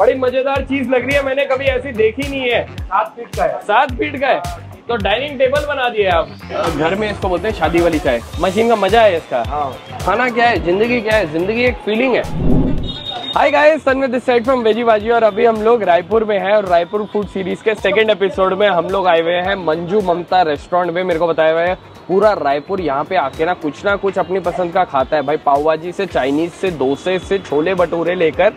बड़ी मजेदार चीज लग रही है, मैंने कभी ऐसी देखी नहीं है। 7 फीट का है, 7 फीट का है तो डाइनिंग टेबल बना दिए आप। घर में इसको बोलते हैं शादी वाली चाय। मशीन का मजा है इसका। खाना क्या है, जिंदगी क्या है, जिंदगी एक फीलिंग है। Hi guys, Sanmit this side from veggie Paaji और अभी हम लोग रायपुर में हैं और रायपुर फूड सीरीज के सेकंड एपिसोड में हम लोग आए हुए हैं मंजू ममता रेस्टोरेंट में। मेरे को बताया हुआ है पूरा रायपुर यहाँ पे आके ना कुछ अपनी पसंद का खाता है भाई। पाव भाजी से, चाइनीज से, डोसे से, छोले भटूरे लेकर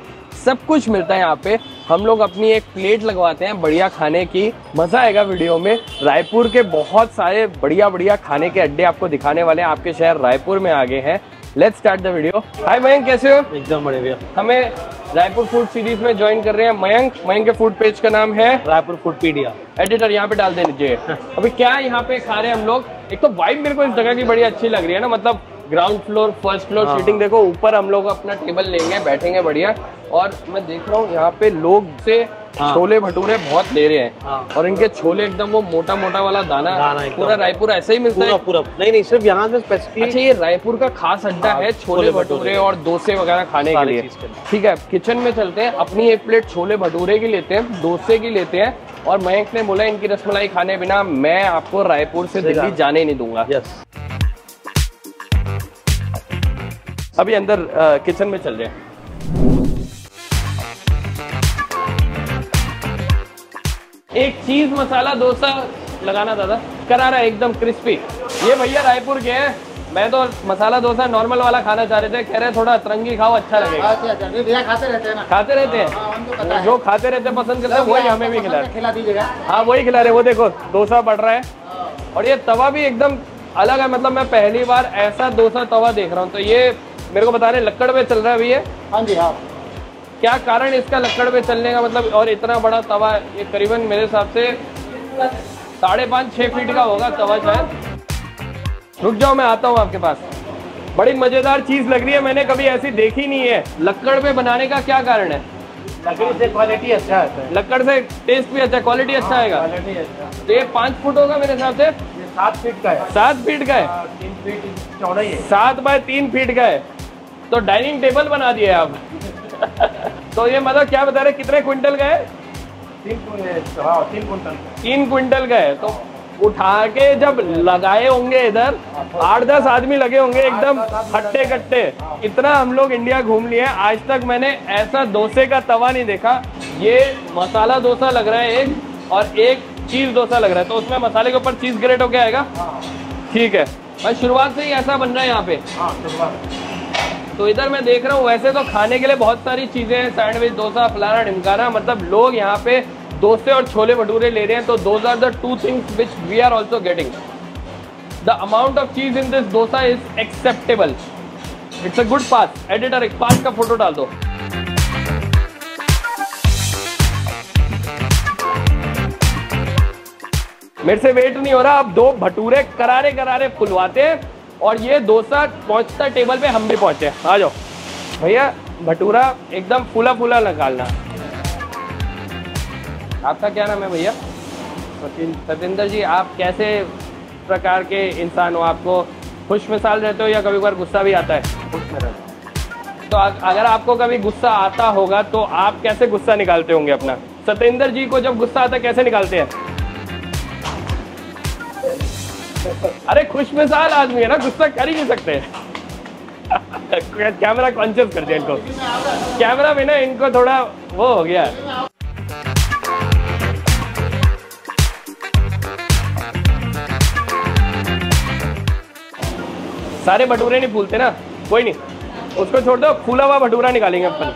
सब कुछ मिलता है यहाँ पे। हम लोग अपनी एक प्लेट लगवाते हैं बढ़िया खाने की। मज़ा आएगा वीडियो में। रायपुर के बहुत सारे बढ़िया बढ़िया खाने के अड्डे आपको दिखाने वाले हैं। आपके शहर रायपुर में आगे हैं। Let's start the video. Hi Mayank, कैसे हो? एकदम बढ़िया भैया। हमें रायपुर फूड सीरीज में ज्वाइन कर रहे हैं मयंक। मयंक के फूड पेज का नाम है रायपुर फूड पीडिया। एडिटर यहाँ पे डाल दे लीजिए। अभी क्या यहाँ पे खा रहे हैं हम लोग? एक तो वाइब मेरे को इस जगह की बड़ी अच्छी लग रही है ना, मतलब ground floor, first floor, seating देखो। ऊपर हम लोग अपना टेबल लेंगे, बैठेंगे बढ़िया। और मैं देख रहा हूँ यहाँ पे लोग से छोले भटूरे बहुत ले रहे हैं। और इनके छोले एकदम वो मोटा मोटा वाला दाना पूरा रायपुर ऐसे ही मिलता है पूरा। नहीं नहीं, सिर्फ यहाँ से स्पेसिफिक। अच्छा, ये रायपुर का खास अड्डा है छोले भटूरे और डोसे वगैरह खाने के लिए। ठीक है, किचन में चलते हैं। अपनी एक प्लेट छोले भटूरे की लेते हैं, डोसे की लेते हैं। और मयंक ने बोला इनकी रसमलाई खाने बिना मैं आपको रायपुर से दिल्ली जाने नहीं दूंगा। अभी अंदर किचन में चल रहे हैं। एक चीज मसाला डोसा लगाना दादा करा रहा है एकदम क्रिस्पी। ये भैया रायपुर के हैं। मैं तो मसाला डोसा नॉर्मल वाला खाना चाह रहे थे, कह रहे थोड़ा अतरंगी खाओ अच्छा लगेगा। भैया खाते रहते हैं ना, खाते रहते हैं, जो खाते रहते पसंद करते हैं वही हमें भी खिला दीजिएगा। हाँ वही खिला रहे। वो देखो डोसा बढ़ रहा है और ये तवा भी एकदम अलग है। मतलब मैं पहली बार ऐसा डोसा तवा देख रहा हूँ। तो ये मेरे को बता रहे लक्कड़ पे चल रहा है भैया। हाँ जी हाँ। क्या कारण इसका लक्कड़ पे चलने का मतलब? और इतना बड़ा तवा, ये करीबन मेरे हिसाब से 5.5-6 फीट का होगा तवा शायद। रुक जाओ, मैं आता हूँ आपके पास। बड़ी मजेदार चीज लग रही है, मैंने कभी ऐसी देखी नहीं है। लक्कड़ पे बनाने का क्या कारण है? लकड़ी से क्वालिटी अच्छा है, लक्कड़ से टेस्ट भी अच्छा, क्वालिटी अच्छा आएगा। तो ये 5 फुट होगा मेरे हिसाब से। 7 फीट का है, 7 फीट का है, 3 फीट चौड़ाई है, 7 बाय 3 फीट का है। तो डाइनिंग टेबल बना दिए आप। तो ये मतलब क्या बता रहे कितने क्विंटल का है? 3 क्विंटल। 3 क्विंटल का है। तो उठा के जब लगाए होंगे इधर 8-10 आदमी लगे होंगे एकदम हट्टे कट्टे। इतना हम लोग इंडिया घूम लिए, आज तक मैंने ऐसा डोसे का तवा नहीं देखा। ये मसाला डोसा लग रहा है एक, और एक चीज डोसा लग रहा है। तो उसमें मसाले के ऊपर चीज ग्रेट होके आएगा। ठीक है भाई, शुरुआत से ही ऐसा बन रहा है यहाँ पे। तो इधर मैं देख रहा हूँ वैसे तो खाने के लिए बहुत सारी चीजें हैं, सैंडविच, डोसा, फलाना ढिमकाना, मतलब लोग यहाँ पे डोसे और छोले भटूरे ले रहे हैं। तो those are the two things which we are also getting. The amount of cheese in this dosa is acceptable, it's a good pass. Editor एक पास का फोटो डाल दो। मेरे से वेट नहीं हो रहा। आप दो भटूरे करारे करारे फुलवाते हैं और ये डोसा पहुंचता टेबल पे, हम भी पहुंचे। आ जाओ भैया, भटूरा एकदम फूला फूला निकालना। आपका क्या नाम है भैया? सतेंद्र जी, आप कैसे प्रकार के इंसान हो? आपको खुश मिसाल रहते हो या कभी कभार गुस्सा भी आता है? खुश में रहते। तो अगर आपको कभी गुस्सा आता होगा तो आप कैसे गुस्सा निकालते होंगे अपना? सतेंद्र जी को जब गुस्सा आता है कैसे निकालते हैं? अरे खुशमिजाज आदमी है ना, गुस्सा कर ही नहीं सकते। कैमरा कॉन्शियस कर दिया इनको, कैमरा में ना इनको थोड़ा वो हो गया। सारे भटूरे नहीं फूलते ना, कोई नहीं, उसको छोड़ दो, फूला हुआ भटूरा निकालेंगे अपन।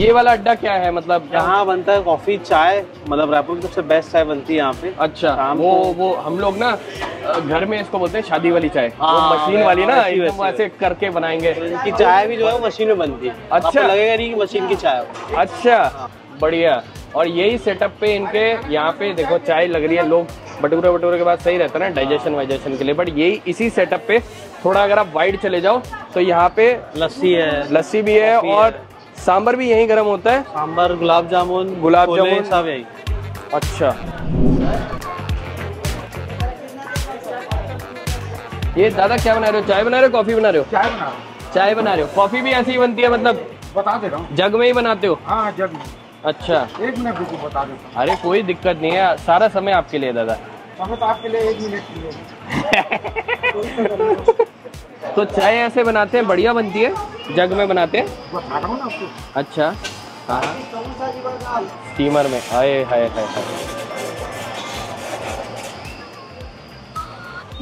ये वाला अड्डा क्या है? मतलब यहाँ बनता है कॉफी, चाय, मतलब रायपुर की सबसे बेस्ट चाय बनती है यहाँ पे। अच्छा, वो हम लोग ना घर में इसको बोलते हैं शादी वाली चाय। मशीन वाली ना, ऐसे करके बनाएंगे। इनकी चाय भी जो है मशीन में बनती है। अच्छा, लगेगा नहीं कि मशीन की चाय हो। अच्छा बढ़िया। और यही सेटअप पे इनके यहाँ पे देखो चाय लग रही है। लोग भटूरे भटूरे के बाद सही रहता है ना डाइजेशन वाइजेशन के लिए, बट यही इसी सेटअप पे थोड़ा अगर आप वाइड चले जाओ तो यहाँ पे लस्सी है, लस्सी भी है और सांबर भी यही गर्म होता है। सांबर, गुलाब जामुन सब यही। अच्छा, ये दादा क्या बना रहे हो, चाय बना रहे हो कॉफी बना रहे हो? चाय बना रहे हो। चाय बना रहे हो, कॉफी भी ऐसी ही बनती है? मतलब बता दे रहा हूँ, जग में ही बनाते हो? हाँ जग में। अच्छा एक मिनट रुको बता देता हूँ। अरे कोई दिक्कत नहीं है, सारा समय आपके लिए दादा, समय तो आपके लिए, एक मिनट। तो चाय ऐसे बनाते हैं, बढ़िया बनती है, जग में बनाते हैं बता रहा हूँ ना आपको। अच्छा हाँ स्टीमर में, हाय हाय हाय,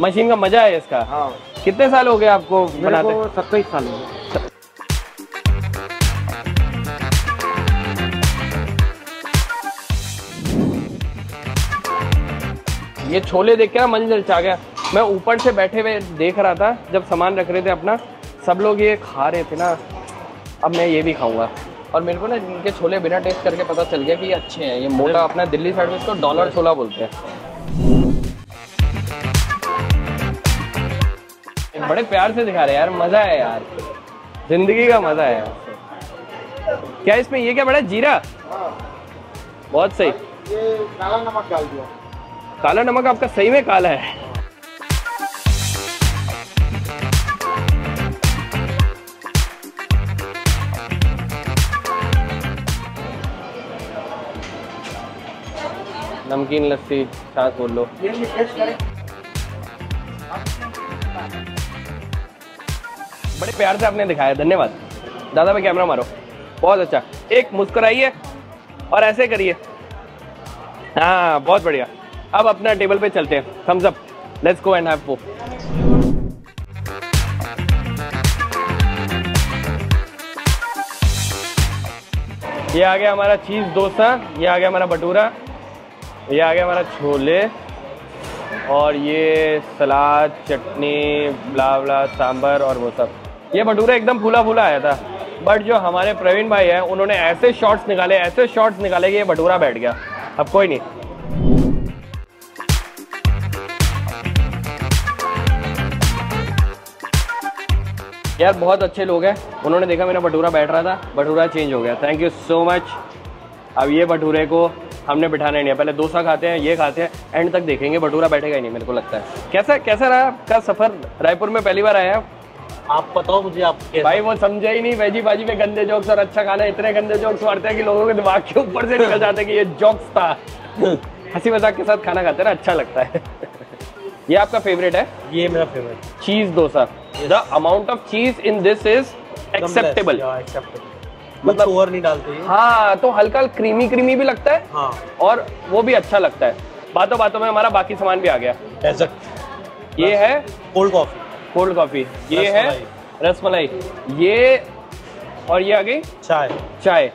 मशीन का मजा है इसका। हाँ। कितने साल हो गए आपको बनाते? 27 साल हो गए। ये छोले देख के ना मन ललचा गया। मैं ऊपर से बैठे हुए देख रहा था जब सामान रख रहे थे अपना, सब लोग ये खा रहे थे ना, अब मैं ये भी खाऊंगा। और मेरे को ना इनके छोले बिना टेस्ट करके पता चल गया कि ये अच्छे हैं। ये मोटा अपना दिल्ली साइड में इसको डॉलर छोला बोलते हैं। बड़े प्यार से दिखा रहे हैं यार, मजा है यार, जिंदगी का मजा है यार। क्या इसमें ये क्या बड़ा जीरा? बहुत सही। ये काला नमक डाल दिया। काला नमक आपका सही में काला है। नमकीन लस्सी छाछ बोल लो। बड़े प्यार से आपने दिखाया, धन्यवाद दादा। पे कैमरा मारो, बहुत अच्छा। एक मुस्कुराइए और ऐसे करिए, हाँ बहुत बढ़िया। अब अपना टेबल पे चलते हैं, thumbs up, let's go and have food. ये आ गया हमारा चीज डोसा, ये आ गया हमारा भटूरा, ये आ गया हमारा छोले, और ये सलाद चटनी ब्ला ब्ला सांभर और वो सब। ये भटूरा एकदम फूला फूला आया था, बट जो हमारे प्रवीण भाई हैं उन्होंने ऐसे शॉट्स निकाले, ऐसे शॉट्स निकाले कि ये भटूरा बैठ गया। अब कोई नहीं, यार बहुत अच्छे लोग हैं, उन्होंने देखा मेरा भटूरा बैठ रहा था, भटूरा चेंज हो गया। Thank you so much. अब ये भटूरे को हमने बिठाना नहीं है, पहले डोसा खाते हैं, ये खाते हैं, एंड तक देखेंगे, भटूरा बैठेगा ही नहीं मेरे को लगता है। कैसा रहा आपका सफर? रायपुर में पहली बार आया आप, बताओ मुझे आप। भाई वो समझे ही नहीं, वेजी भाजी में गंदे जोक्स और अच्छा खाना, इतने गंदे जोक्स मारते हैं कि लोगों के दिमाग के ऊपर से निकल जाते हैं कि ये जोक्स था। हंसी मजाक के साथ खाना खाते ना, अच्छा लगता है। ये आपका फेवरेट है? ये मेरा फेवरेट चीज dosa. The amount of cheese in this is acceptable, मतलब ओवर नहीं डालते हैं। हाँ तो हल्का क्रीमी क्रीमी भी लगता है, हाँ। और वो भी अच्छा लगता है। बातों बातों में हमारा बाकी सामान भी आ गया। ये है कोल्ड कॉफी, ये है रसमलाई, ये और ये आ गई चाय।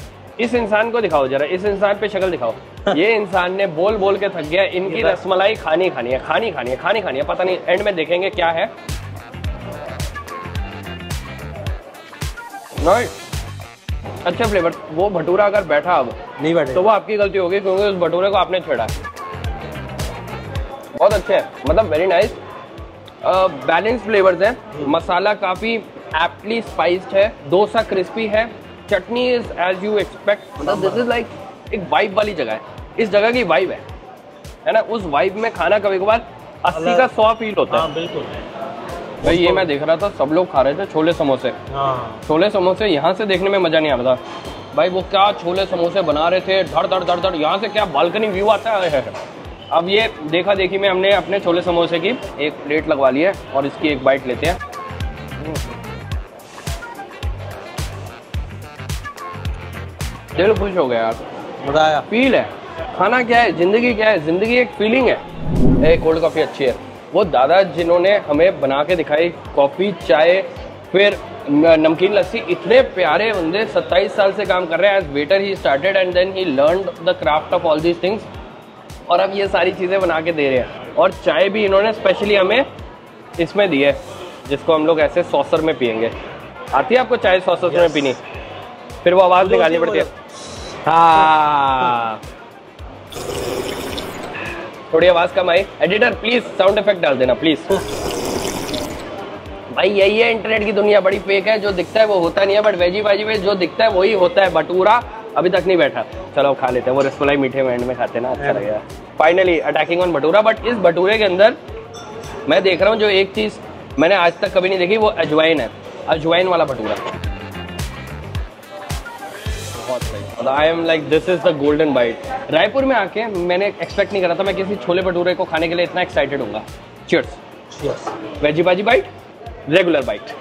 इस इंसान को दिखाओ जरा, इस इंसान पे शक्ल दिखाओ। ये इंसान ने बोल बोल के थक गया, इनकी रसमलाई खानी खानी है, पता नहीं एंड में देखेंगे क्या है। अच्छा फ्लेवर। वो भटूरा अगर बैठा अब नहीं बैठे तो वो आपकी गलती होगी, क्योंकि उस भटूरे को आपने छेड़ा। बहुत अच्छे है, मतलब वेरी नाइस, बैलेंस फ्लेवर्स हैं, मसाला काफ़ी एप्टली स्पाइस्ड है, डोसा क्रिस्पी है, chutney is as you expect, मतलब दिस इज लाइक एक वाइब वाली जगह है, इस जगह की वाइब है ना। उस वाइब में खाना कभी कभार 80 का 100 फील होता है। बिल्कुल भाई, ये मैं देख रहा था सब लोग खा रहे थे छोले समोसे। छोले समोसे यहाँ से देखने में मजा नहीं आ रहा था भाई, वो क्या छोले समोसे बना रहे थे, धड़ धड़ धड़ धड़, यहाँ से क्या बालकनी व्यू आता है। अब ये देखा देखी में हमने अपने छोले समोसे की एक प्लेट लगवा ली है और इसकी एक बाइट लेते हैं। दिल खुश हो गया यार, मजा आया। फील है खाना क्या है, जिंदगी क्या है, जिंदगी एक फीलिंग है। कोल्ड कॉफी अच्छी है। वो दादा जिन्होंने हमें बना के दिखाई कॉफ़ी चाय फिर नमकीन लस्सी, इतने प्यारे बंदे, 27 साल से काम कर रहे हैं। As waiter he started and then he learned the craft of all these things, और अब ये सारी चीज़ें बना के दे रहे हैं। और चाय भी इन्होंने स्पेशली हमें इसमें दी है, जिसको हम लोग ऐसे सॉसर में पियेंगे। आती है आपको चाय सॉसर में पीनी? फिर वो आवाज़ निकालनी पड़ती है, हाँ थोड़ी आवाज कम आई। एडिटर प्लीज साउंड इफेक्ट डाल देना प्लीज। भाई यही है इंटरनेट की दुनिया, बड़ी फेक है, जो दिखता है वो होता नहीं है, बट वेजी भाजी में जो दिखता है वही होता है। भटूरा अभी तक नहीं बैठा, चलो खा लेते हैं। वो रसमलाई मीठे में एंड में खाते ना, अच्छा लगेगा। Finally attacking on bhatura, but इस भटूरे के अंदर मैं देख रहा हूँ जो एक चीज मैंने आज तक कभी नहीं देखी, वो अजवाइन है, अजवाइन वाला bhatura. I am like this is the golden bite। Raipur में आके मैंने एक्सपेक्ट नहीं करा था मैं किसी छोले भटूरे को खाने के लिए इतना एक्साइटेड होऊंगा। Cheers। Cheers। Veggie bhaji bite, regular bite.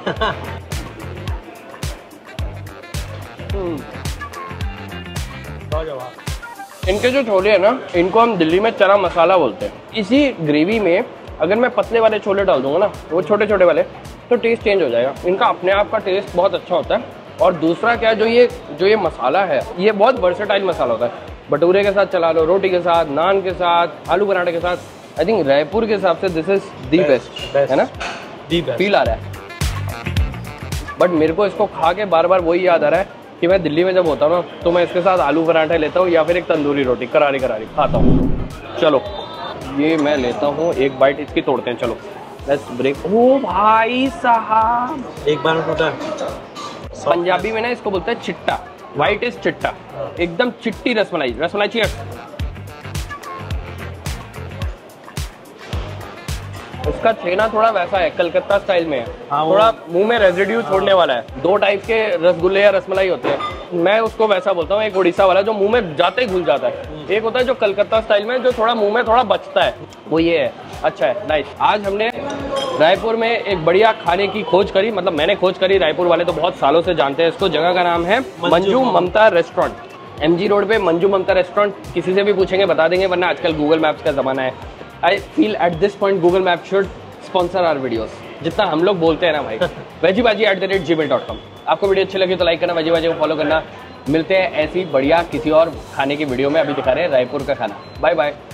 इनके जो छोले हैं ना, इनको हम दिल्ली में चना मसाला बोलते हैं। इसी ग्रेवी में अगर मैं पतले वाले छोले डाल दूंगा ना, वो छोटे छोटे वाले, तो टेस्ट चेंज हो जाएगा। इनका अपने आप का टेस्ट बहुत अच्छा होता है। और दूसरा क्या, जो ये मसाला है, ये बहुत वर्सेटाइल मसाला होता है। भटूरे के साथ चला लो, रोटी के साथ, नान के साथ, आलू पराठे के साथ। आई थिंक रायपुर के हिसाब से दिस इज दी बेस्ट, है ना? दी बेस्ट फील आ रहा है। बट मेरे को इसको खा के बार बार वही याद आ रहा है कि मैं दिल्ली में जब होता हूँ ना, तो मैं इसके साथ आलू पराठा लेता हूँ या फिर एक तंदूरी रोटी करारी करारी खाता हूँ। चलो ये मैं लेता हूँ, एक बाइट इसकी तोड़ते हैं। चलो लेट्स ब्रेक। ओ भाई साहब, एक बार में पंजाबी में ना इसको बोलते हैं चिट्टा, व्हाइट इज चिट्टा, एकदम चिट्टी रसमलाई। रसमलाई चाहिए। उसका छेना थोड़ा वैसा है, कलकत्ता स्टाइल में है, थोड़ा मुंह में रेजिड्यू छोड़ने वाला है। दो टाइप के रसगुल्ले या रसमलाई होते हैं, मैं उसको वैसा बोलता हूँ। एक उड़ीसा वाला जो मुंह में जाते ही घुल जाता है, एक होता है जो कलकत्ता स्टाइल में, जो थोड़ा मुंह में थोड़ा बचता है, वो ये है। अच्छा है, नाइस। आज हमने रायपुर में एक बढ़िया खाने की खोज करी, मतलब मैंने खोज करी, रायपुर वाले तो बहुत सालों से जानते हैं इसको। जगह का नाम है Manju Mamta restaurant, MG road पे मंजू ममता रेस्टोरेंट। किसी से भी पूछेंगे बता देंगे, वरना आजकल गूगल मैप्स का ज़माना है। I feel at this point Google map should sponsor our videos, जितना हम लोग बोलते हैं ना भाई। veggiepaaji@gmail.com। आपको वीडियो अच्छी लगी तो लाइक करना, veggiepaaji को फॉलो करना। मिलते हैं ऐसी बढ़िया किसी और खाने की वीडियो में। अभी दिखा रहे हैं रायपुर का खाना। Bye bye.